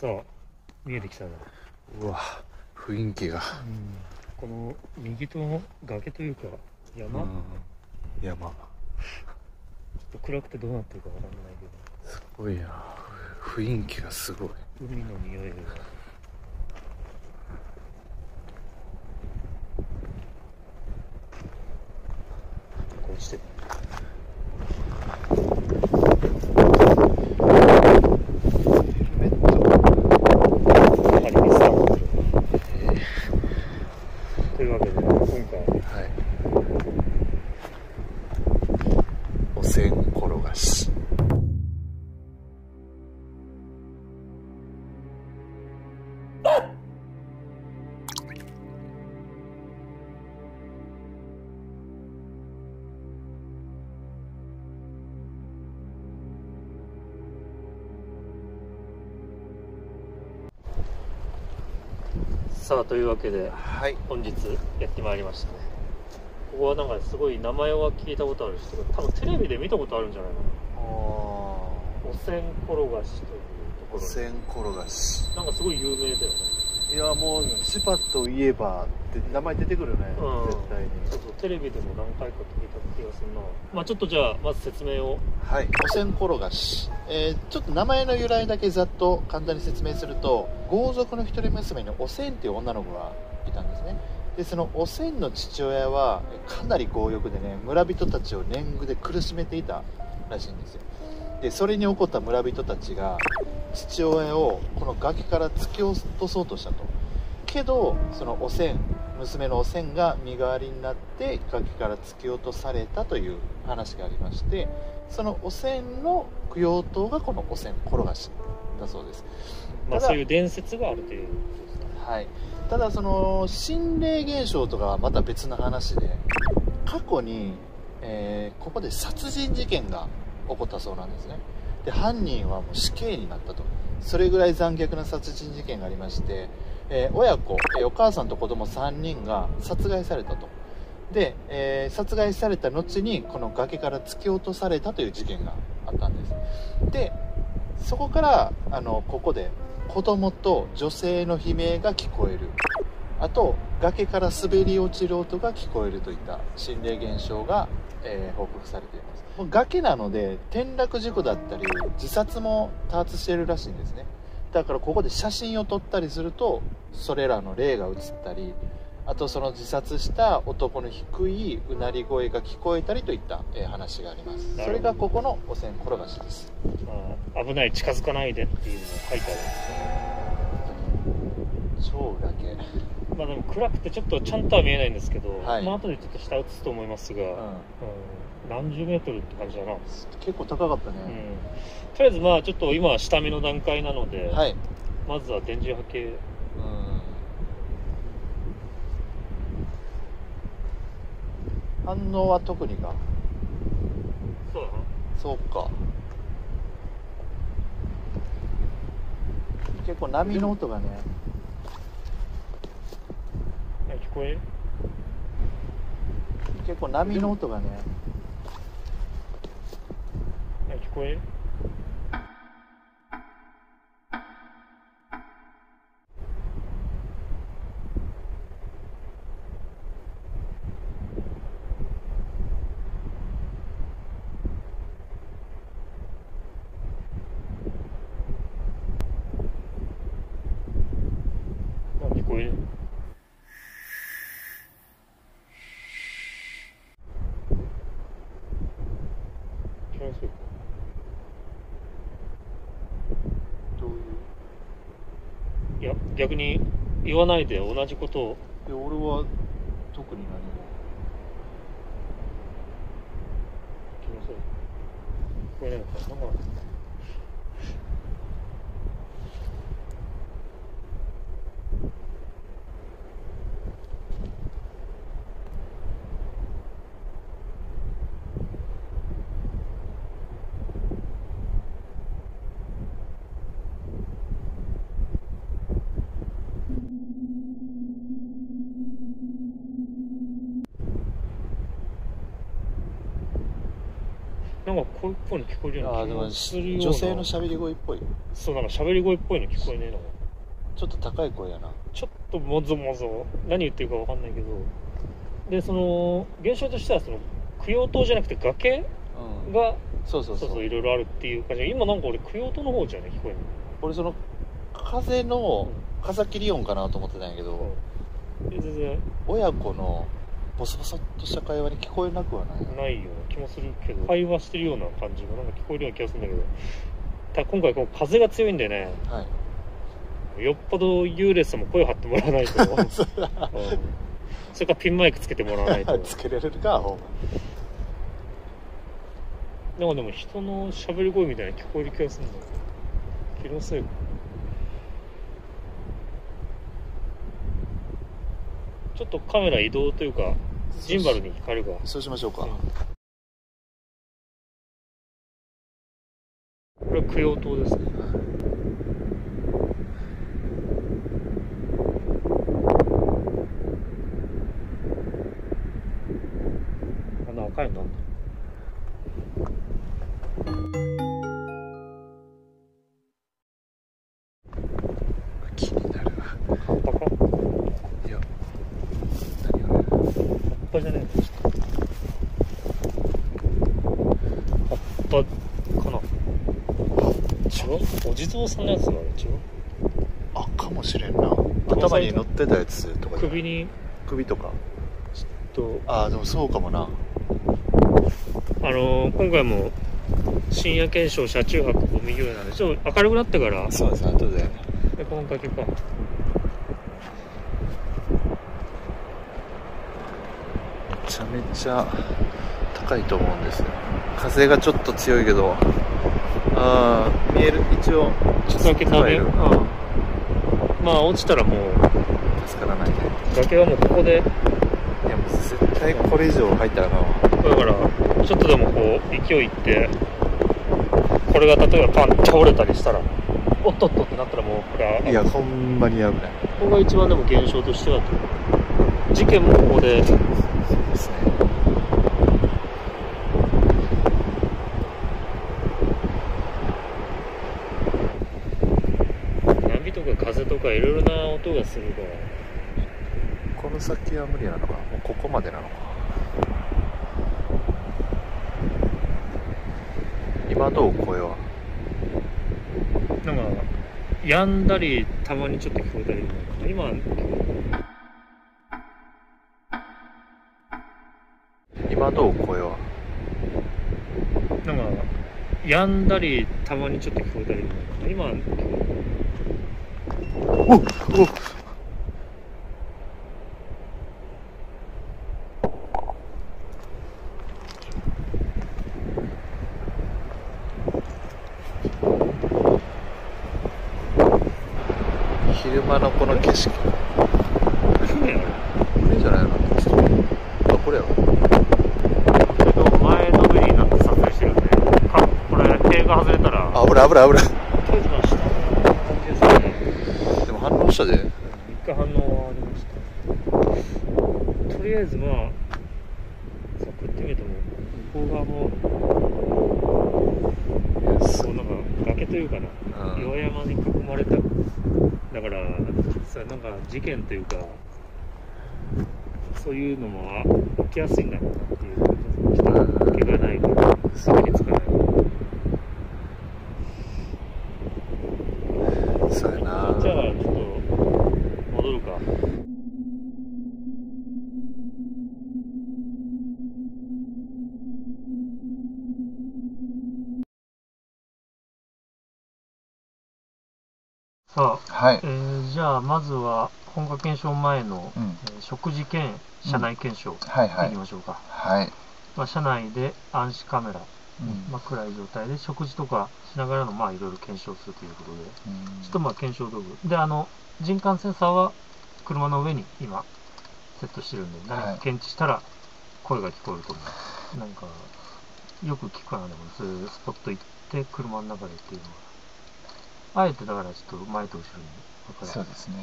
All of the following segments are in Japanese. そう見えてきたな。うわ、雰囲気が、この右と崖というか山、山ちょっと暗くてどうなってるかわからないけど、すごいな、雰囲気がすごい。海の匂いが落ちてる。さあ、というわけで、はい、本日やってまいりましたね。ここはなんかすごい名前は聞いたことあるし、多分テレビで見たことあるんじゃないかな。おせん転がしというところ。おせん転がしなんかすごい有名だよね。いや、もう千葉といえばって名前出てくるね、絶対に。そうそう、テレビでも何回か聞いた気がするな。まあちょっとじゃあまず説明を。はい、おせん転がし、ちょっと名前の由来だけざっと簡単に説明すると、豪族の一人娘におせんっていう女の子がいたんですね。でそのおせんの父親はかなり強欲でね、村人たちを年貢で苦しめていたらしいんですよ。でそれに怒った村人たちが父親をこの崖から突き落とそうとしたと。けどそのおせん、娘のおせんが身代わりになって崖から突き落とされたという話がありまして、そのおせんの供養塔がこのおせん転がしだそうです。まあそういう伝説があるということですね。はい。ただその心霊現象とかはまた別の話で、過去に、ここで殺人事件が起こったそうなんですね。で犯人はもう死刑になったと。それぐらい残虐な殺人事件がありまして、親子、お母さんと子供3人が殺害されたと。で、殺害された後にこの崖から突き落とされたという事件があったんです。でそこからここで子供と女性の悲鳴が聞こえる、あと崖から滑り落ちる音が聞こえるといった心霊現象が、報告されています。崖なので転落事故だったり自殺も多発しているらしいんですね。だからここで写真を撮ったりするとそれらの霊が写ったり、あとその自殺した男の低いうなり声が聞こえたりといった話があります。それがここのおせん転がしです。まあ、危ない、近づかないでっていうのが書いてあるんですね。超崖。まあでも暗くてちょっとちゃんとは見えないんですけど、はい、まあ後でちょっと下映すと思いますが、何十メートルって感じだな。結構高かったね。とりあえずまあちょっと今は下見の段階なので、はい、まずは電磁波形。反応は特にか。そうだな。そうか。結構波の音がね。聞こえる？結構波の音がね。聞こえる？いや、逆に言わないで同じことを。いや、俺は特に何も気のせい。聞こえないのかな。なんかかこういう声に聞こえるような気がするような。女性の喋り声っぽい。そう、なんか喋り声っぽいの聞こえねえの。ちょっと高い声やな。ちょっともぞもぞ、何言ってるか分かんないけど。で、その現象としてはその供養塔じゃなくて崖が、うん、そういろいろあるっていう感じで、今なんか俺供養塔の方じゃね聞こえない。俺その風の風切り音かなと思ってたんやけど、全然親子のボソボソっとした会話に聞こえなくはないような気もするけど、会話してるような感じもなんか聞こえるような気がするんだけど、ただ今回この風が強いんでね、はい、よっぽど幽霊さんも声を張ってもらわないとそれからピンマイクつけてもらわないとつけられるか。なんかでも人の喋り声みたいな聞こえる気がするんだけど、気のせいか。ちょっとカメラ移動というかジンバルに変えるか。そうしましょうか、うん、これは供養塔ですね。あの赤いのなんだ。お地蔵さんのやつなの。一応あ、かもしれんな。頭に乗ってたやつとか、首に首とか、ちょっとあ、でもそうかもな。今回も深夜検証車中泊ゴミ拾いなんで、ちょっと明るくなってから。そうですね、後で今回結構めちゃめちゃ高いと思うんですよ。風がちょっと強いけど、ああ見える。一応ちょっとだけ食べる。まあ落ちたらもう助からないね。崖はもうここで。いやもう絶対これ以上入ったらな。だからちょっとでもこう勢いいって、これが例えばパン倒れたりしたら、おっとっとってなったらもうこれ。いやほんまに危ない。ここが一番でも現象としては事件もここで。そうですね。いろいろな音がするから、この先は無理なのか、もうここまでなのか。今どう声はなんかやんだり、たまにちょっと聞こえたり。今どう声はなんかやんだり、たまにちょっと聞こえたり。今おっおっ、昼間のこの景色、これじゃないの。あ、これやろ。前のビリーなんて撮影してるんで、これ手が外れたら危ない危ない危ない。で3日反応はありました。とりあえずまあそう食ってみても、向こう側もそうなんか崖というかな、岩山に囲まれた。だからさ、なんか事件というかそういうのも起きやすいんだろうなっていう感じがして、怪我ないからすぐにつかない。そうやな。じゃあちょっと戻るか。さあ、はい、じゃあまずは本科検証前の、食事兼車内検証、いきましょうか。はい。まあ車内で暗視カメラ、まあ暗い状態で食事とかしながらのまあいろいろ検証するということで、ちょっとまあ検証道具で人感センサーは車の上に今セットしてるんで、何か検知したら声が聞こえると思う。なんかよく聞くかな。でもそういうスポット行って車の中でっていうのは、あえてだからちょっと前と後ろに分かれて。そうですね、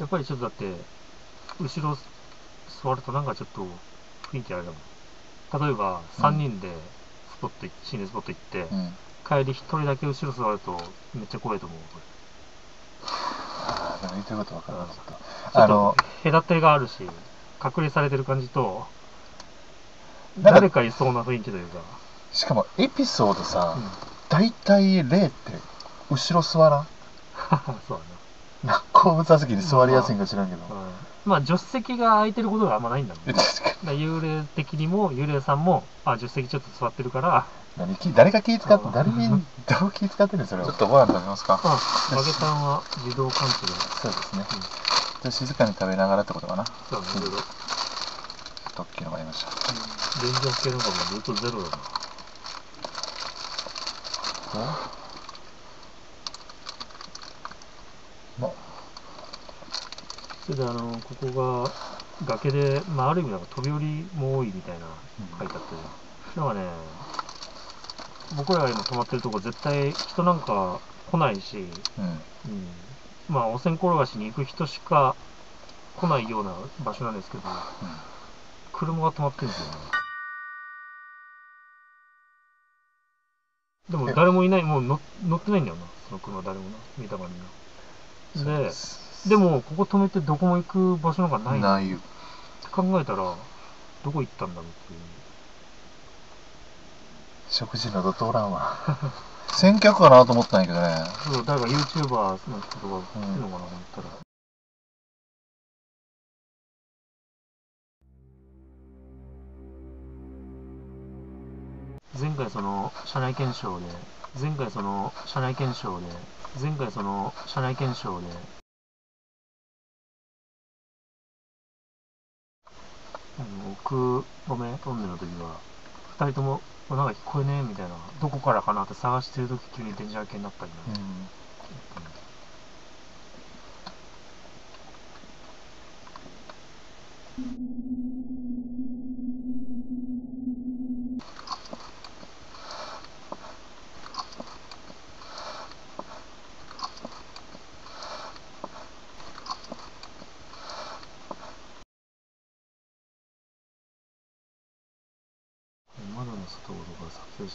やっぱりちょっとだって後ろ座るとなんかちょっと雰囲気あれだもん。例えば3人でスポット、心霊スポット行って、うん、帰り1人だけ後ろ座るとめっちゃ怖いと思う。はぁ、言うてること分からなかった。隔たりがあるし、隔離されてる感じと、誰かいそうな雰囲気というか。しかもエピソードさ、大体霊って後ろ座らん。そうだな。後部座席に座りやすいんか知らんけど。まあ助手席が空いてることがあんまないんだもんね。幽霊的にも幽霊さんも、あ、助手席ちょっと座ってるから。誰が気使って、誰にどう気使ってるんですよ。ちょっとご飯食べますか。あ、マゲタンは自動完成。そうですね。じゃ静かに食べながらってことかな。そうですね。とっきのがありました。電気をつけるのがもうずっとゼロだな。それでここが崖で、まあ、ある意味なんか飛び降りも多いみたいな書いてあって、だからね、僕らが今泊まってるとこ絶対人なんか来ないし、まあお線転がしに行く人しか来ないような場所なんですけど、車が止まってるんですよね。でも誰もいない、もう乗ってないんだよな、その車誰もな、見た感じな。でもここ止めてどこも行く場所なんかない。ないよ。って考えたら、どこ行ったんだろうっていう。食事など通らんわ。先客かなと思ったんやけどね。そう、誰か YouTuber の人とか来てるのかなと思ったら。前回その社内検証で奥留めトンネルの時は2人とも「なんか聞こえねえ」みたいな「どこからかな?」って探してる時急に電磁波系になったりね。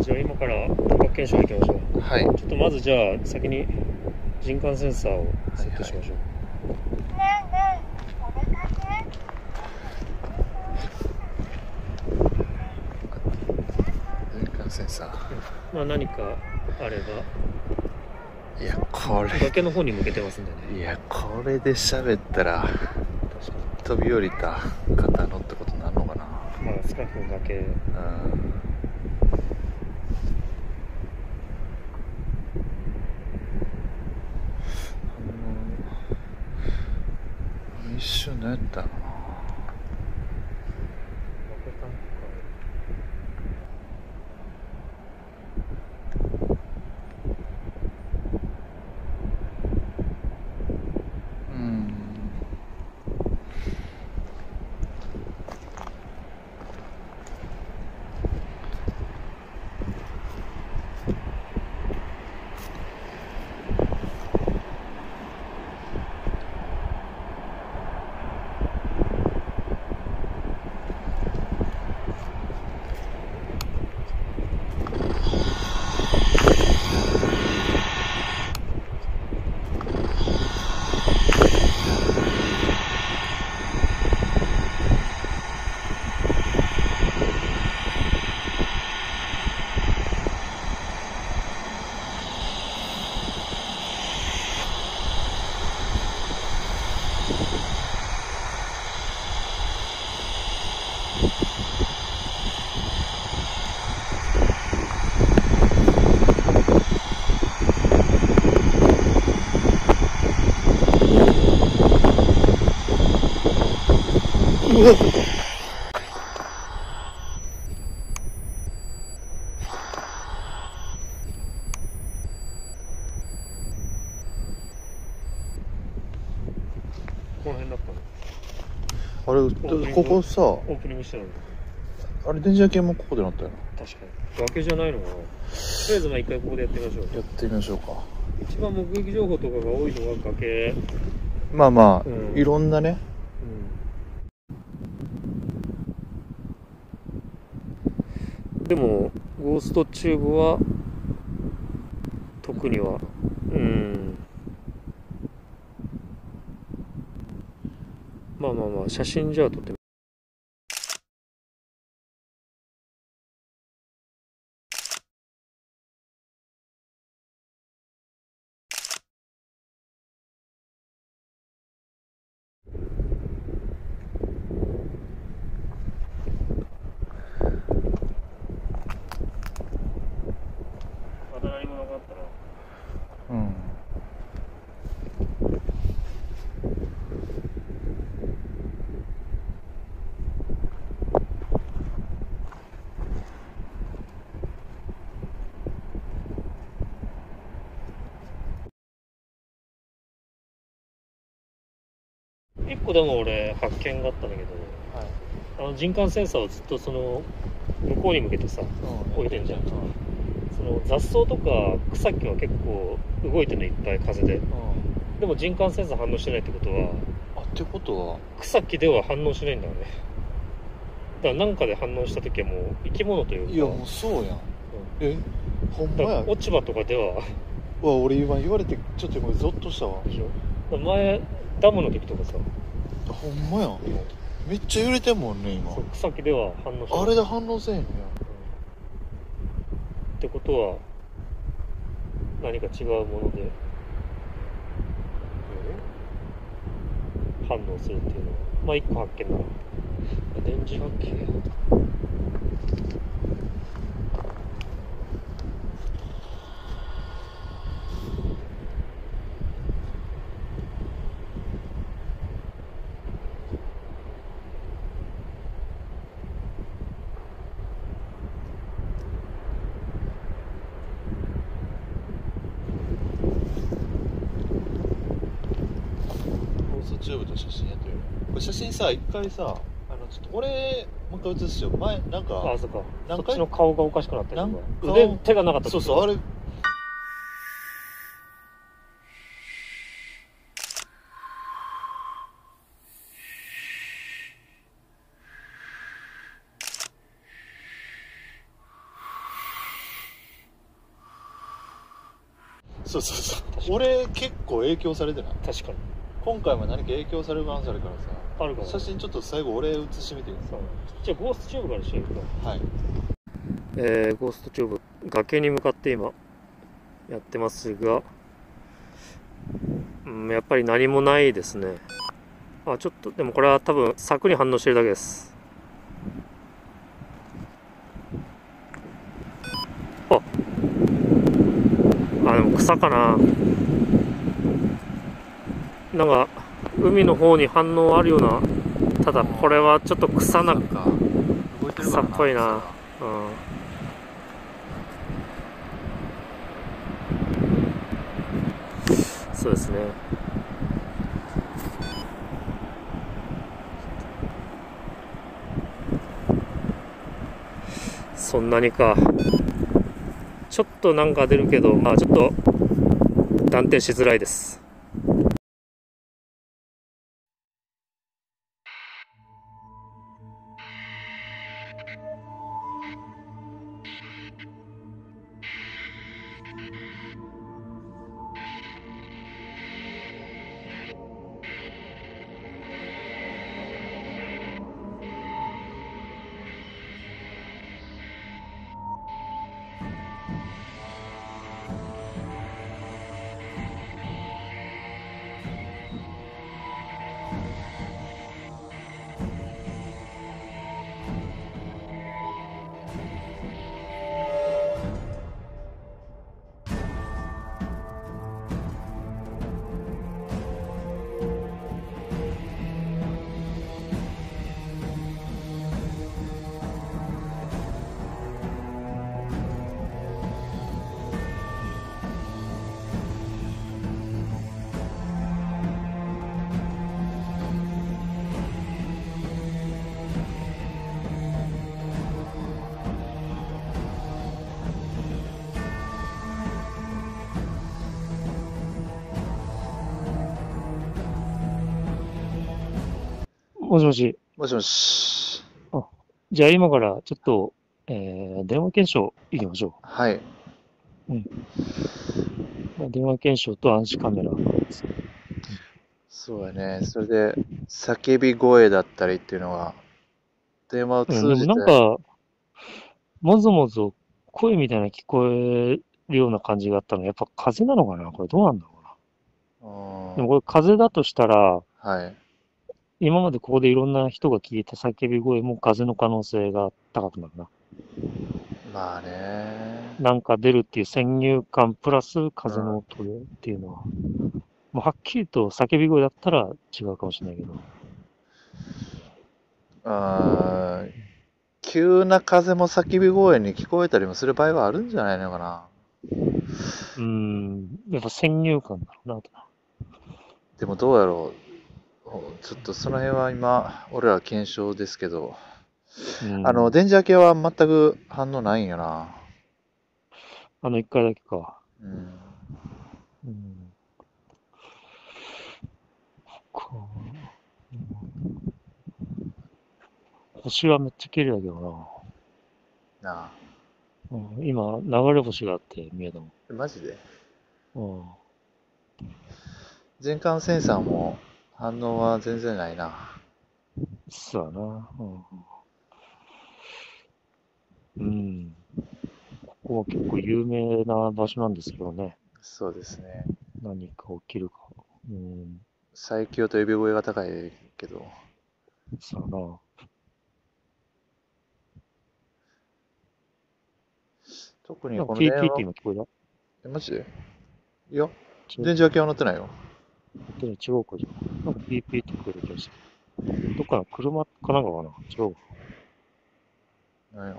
じゃあ今から音楽検証行きましょう。はい。ちょっとまずじゃあ先に人感センサーをセットしましょう。人感センサー。まあ何かあれば。いやこれ。崖の方に向けてますんでね。いやこれで喋ったら飛び降りた方のってことになるのかな。まあスカイフの崖。一瞬何やったのかな。この辺だったの。あれ、ここさ、オープニングしてたの。あれ、電磁波系もここでなったよな。確かに。崖じゃないのかな。とりあえず、まあ、一回ここでやってみましょう。やってみましょうか。一番目撃情報とかが多いのが崖。まあまあ、うん、いろんなね。うん、でも、ゴーストチューブは。特には。うん。まあまあまあ、写真じゃあ撮って。一個でも俺発見があったんだけど、はい、あの人感センサーをずっとその向こうに向けてさ、置いてんじゃん。その雑草とか草木は結構動いてるのいっぱい風で、でも人感センサー反応してないってことは、あ、ってことは草木では反応しないんだよね。だから何かで反応した時はもう生き物というか、いやもうそうやん、え、ほんまや。落ち葉とかではわ、俺今言われてちょっとゾッとしたわ。でしょ、前ダムの時とかさ、ほんまやん、めっちゃ揺れてんもんね今。草木では反応しない、あれで反応せえへんやん。ってことは何か違うもので反応するっていうのは、まあ一個発見だな。電磁波系と写真やってる。これ写真さ、一回さ、あのちょっと俺もう一回写すよ。前なんか、あ、そうか。そっちの顔がおかしくなってる。腕、手がなかった。そうそう、あれ。そうそうそう。俺結構影響されてない。確かに。今回は何か影響される可能性あるからさ、あるから、写真ちょっと最後俺写してみてください。じゃあゴーストチューブからしてみるか。はい、ゴーストチューブ崖に向かって今やってますが、うん、やっぱり何もないですね。あ、ちょっとでもこれは多分柵に反応してるだけです。あっ、あ、でも草かな。なんか海の方に反応あるような。ただこれはちょっと草な、草っぽいな。うん、そうですね。そんなにか、ちょっとなんか出るけど、まあちょっと断定しづらいです。もしもし。もしもし。あ、じゃあ今からちょっと、電話検証いきましょう。はい。うん。電話検証と暗視カメラですね。そうやね。それで、叫び声だったりっていうのは、電話を通じて。なんか、もぞもぞ声みたいな聞こえるような感じがあったのやっぱ風なのかなこれどうなんだろうな。でもこれ風だとしたら、はい、今までここでいろんな人が聞いた叫び声も風の可能性が高くなるな。まあね。なんか出るっていう先入観プラス風の音っていうのは、もうはっきりと叫び声だったら違うかもしれないけど。あー、急な風も叫び声に聞こえたりもする場合はあるんじゃないのかな。やっぱ先入観だろうなと。でもどうやろう。ちょっとその辺は今、俺ら検証ですけど、電磁波系は全く反応ないんやな。1回だけか。星はめっちゃ綺麗だけどな。なあ。今、流れ星があって見えたもん。マジで？全感センサーも反応は全然ないな。そうだな。ここは結構有名な場所なんですけどね。そうですね。何か起きるか。最強と呼び声が高いけど。そうだな。特にこの電話。TT 今聞こえた？マジで？いや、電磁波系は鳴ってないよ。違うかじゃん。なんか PP って聞こえる気がして。どっかの車かなんかかな？違うか。何や。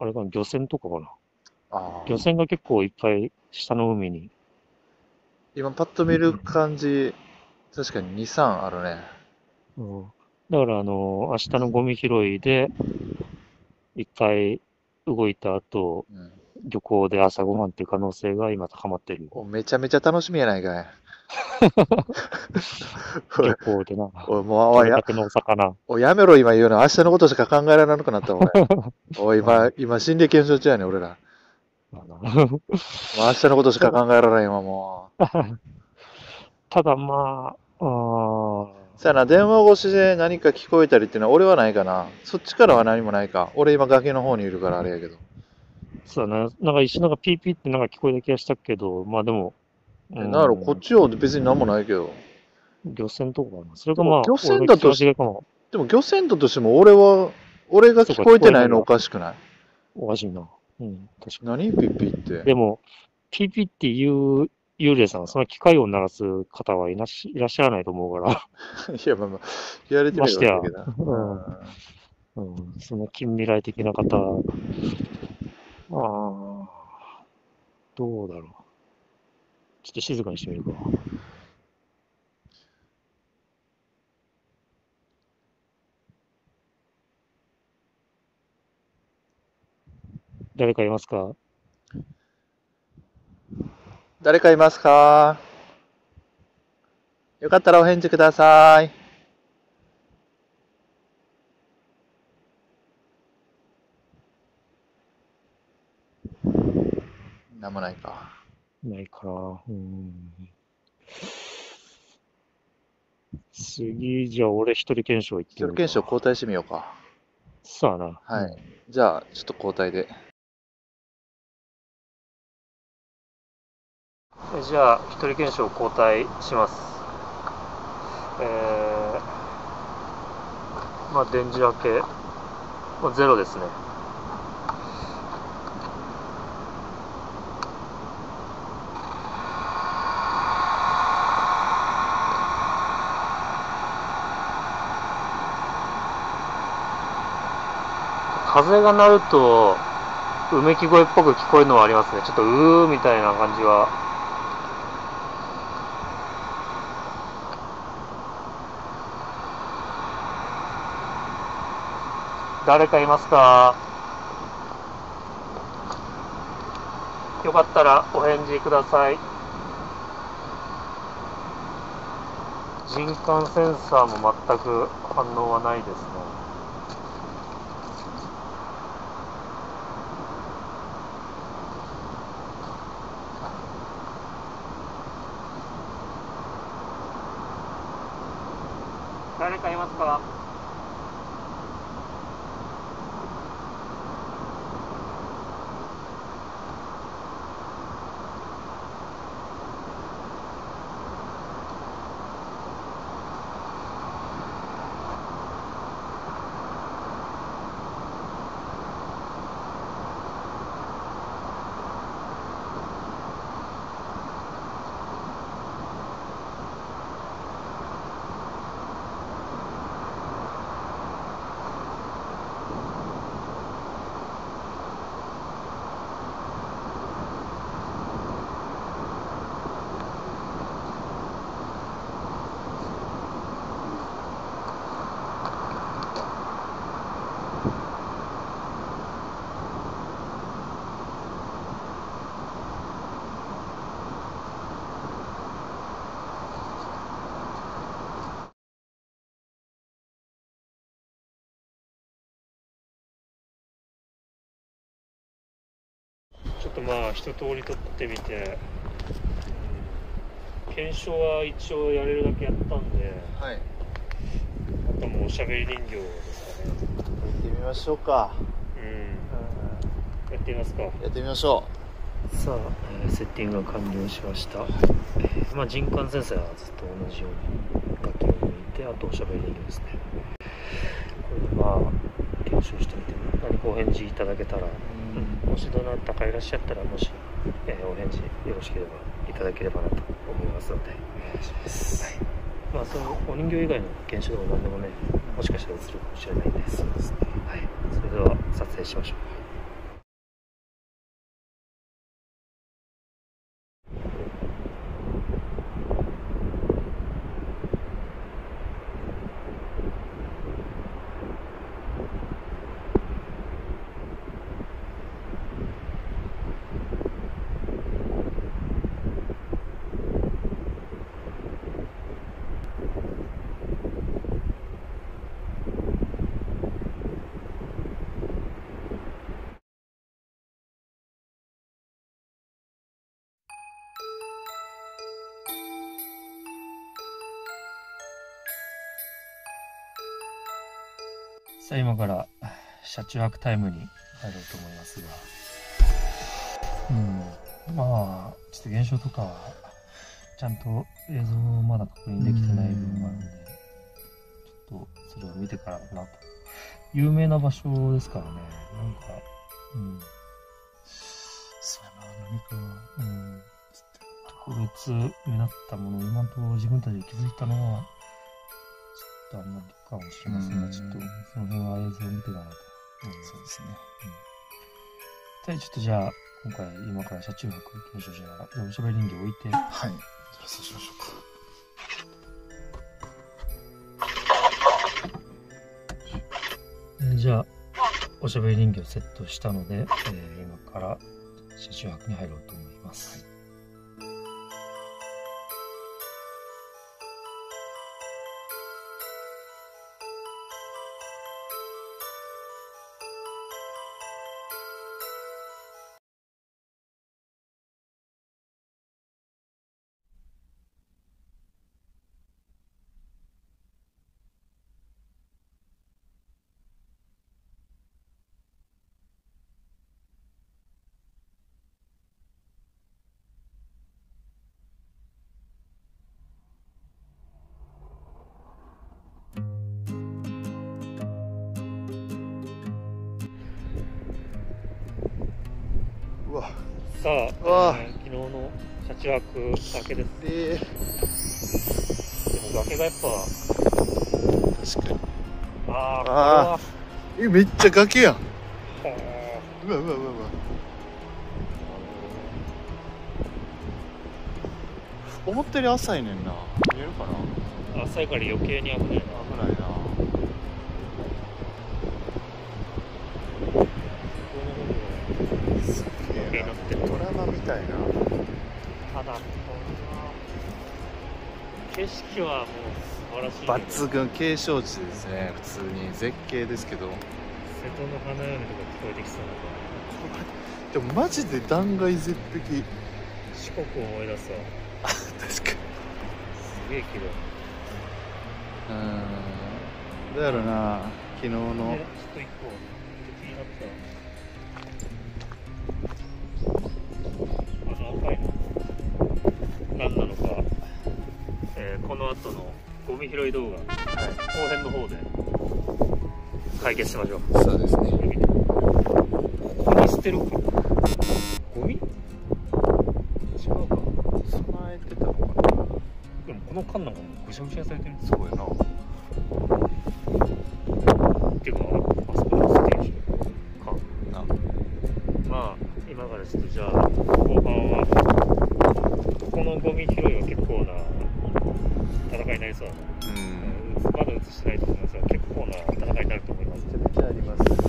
あれかな？漁船とかかな？漁船が結構いっぱい下の海に。今パッと見る感じ、確かに2、3あるね。だから明日のゴミ拾いで、いっぱい、動いた後、漁港で朝ごはんっていう可能性が今高まってる。めちゃめちゃ楽しみやないかい。漁港でな。おい、やめろ、今言うの。明日のことしか考えられなくなったわ。おい、今、心理検証中やね、俺ら。明日のことしか考えられない、今もう。ただ、まあ、さあな、電話越しで何か聞こえたりっていうのは俺はないかな。そっちからは何もないか。俺今崖の方にいるからあれやけど。そうだね。なんか一瞬なんかピーピーってなんか聞こえた気がしたけど、まあでも。なんだろう、こっちは別に何もないけど。漁船とかかな。それかまあ、漁船だとしても。でも漁船だとしても俺が聞こえてないのおかしくない？おかしいな。確かに。何ピーピーって。でも、ピーピーっていう、幽霊さんはその機械を鳴らす方はいらっしゃらないと思うから。いや、まあまあ、言われてみればわけだ。その近未来的な方、どうだろう。ちょっと静かにしてみるか。誰かいますか？誰かいますか？よかったらお返事ください。なんもないか。ないかな。次、じゃあ俺一人検証行ってみよう。一人検証交代してみようか。そうやな。はい。じゃあ、ちょっと交代で。じゃあ、一人検証交代します。まあ、電磁波系、ゼロですね。風が鳴ると、うめき声っぽく聞こえるのはありますね。ちょっと、みたいな感じは。誰かいますか？よかったらお返事ください。人感センサーも全く反応はないですね。誰かいますか？まあ一通り撮ってみて、検証は一応やれるだけやったんで、はい、あともうおしゃべり人形ですかね。やってみましょうか。やってみますか。やってみましょう。さあ、セッティングが完了しました。まあ人感センサーはずっと同じように楽器を抜いて、あとおしゃべり人形ですね。これでまあ検証してみて何かお返事いただけたら。もしどなたかいらっしゃったら、もし、お返事よろしければいただければなと思いますので、お願いします。はい、まあそのお人形以外の現象でも何でもね、もしかしたら映るかもしれないです。そうですね。はい。それでは撮影しましょう。さあ今から車中泊タイムに入ろうと思いますが、まあちょっと現象とかちゃんと映像をまだ確認できてない部分があるんで、ちょっとそれを見てからかなと。有名な場所ですからね、なんかそうやな、何か特別になったもの、今のところ自分たちで気づいたのはあんまりかもしれませんが、ちょっとその辺は映像を見てたなと。そうですね。でちょっとじゃあ今回今から車中泊検証しながら、じゃあおしゃべり人形置いて、はい、失礼しましょうか。じゃあおしゃべり人形をセットしたので、今から車中泊に入ろうと思います。はい、さあ、昨日の車中泊明けです。でも崖がやっぱ確かに。ああ、めっちゃ崖やん。うわ。思ったより浅いねんな。見えるかな？浅いから余計に危ないな。ドラマみたいな。ただ景色はもう素晴らしい。抜群、景勝地ですね。普通に絶景ですけど、瀬戸の花嫁とか聞こえてきそうな。これでもマジで断崖絶壁。四国を思い出すわ。確かにすげえ綺麗。うん、だからな、昨日のちょっと一個気になった。この後のゴミ拾い動画、はい、後編の方で解決しましょう。そうですね。ここに捨てるか。ゴミ？違うか。備えてたのかな。でもこの缶なんかもぐしゃぐしゃされてる。そうやな。っていうか、あそこに捨てるか。な。まあ今からちょっとじゃあ後半はこのゴミ拾いは結構な。戦いないそう。うん。まだ映してないと思いますが、結構な戦いになると思います。めちゃくちゃあります。ぜひち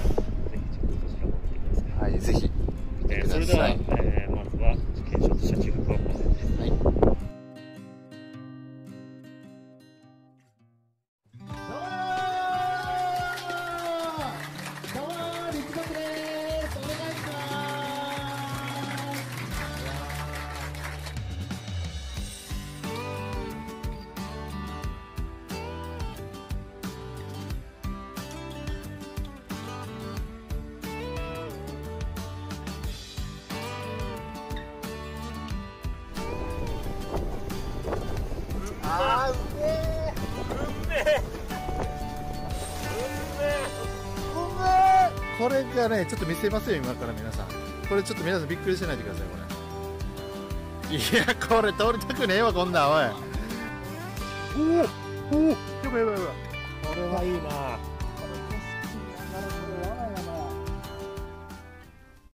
ょっとそちらも見てください。はい、ぜひ。それでは、まずは検証と車中泊をまず。はい。これがね、ちょっと見せますよ、今から皆さん。これちょっと皆さんびっくりしないでください、これ。いや、これ通りたくねえわ、こんなん、おい。おお、やばいやばいやばい。これはいいな。